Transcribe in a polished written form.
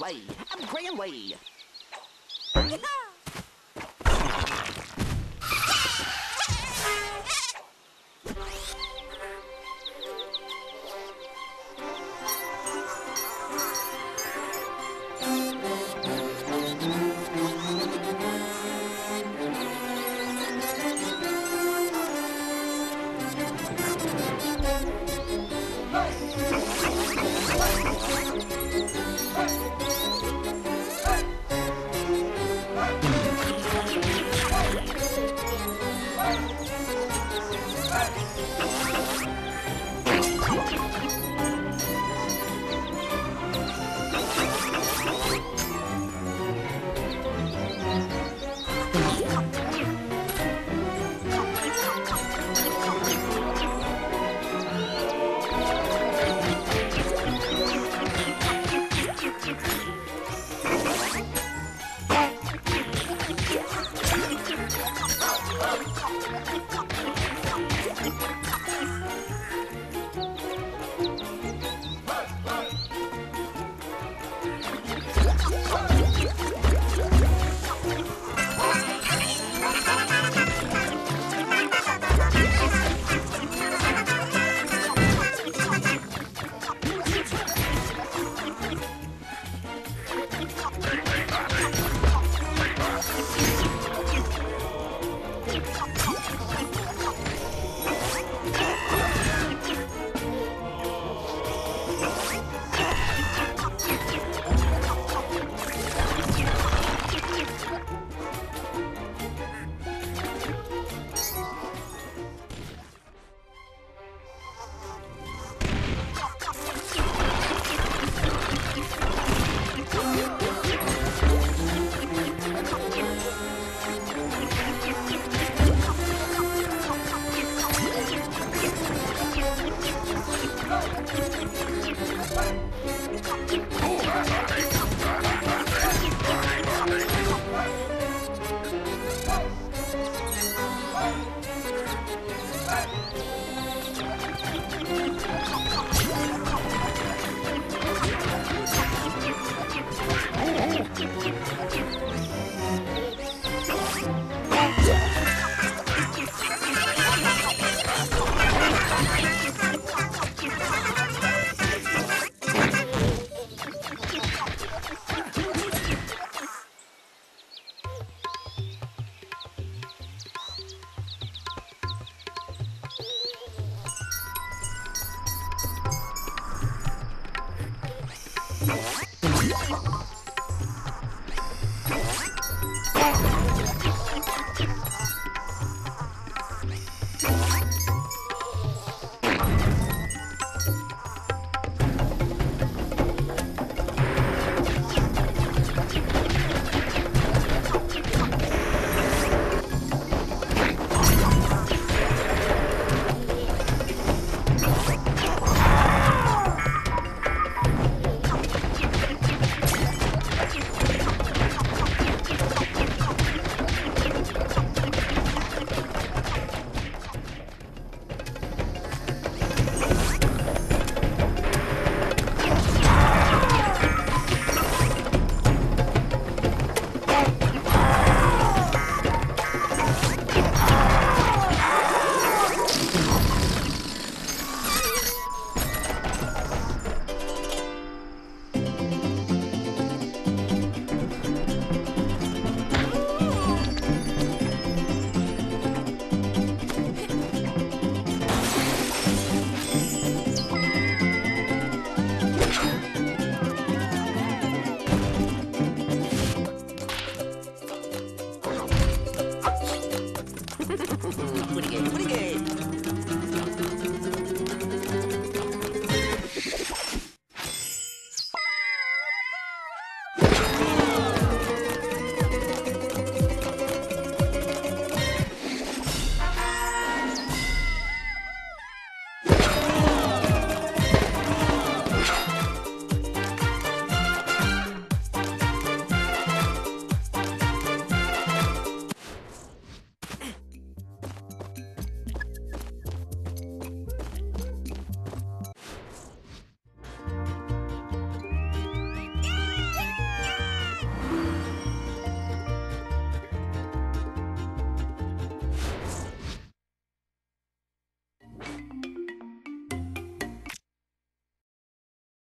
Way. I'm Graham Way. No.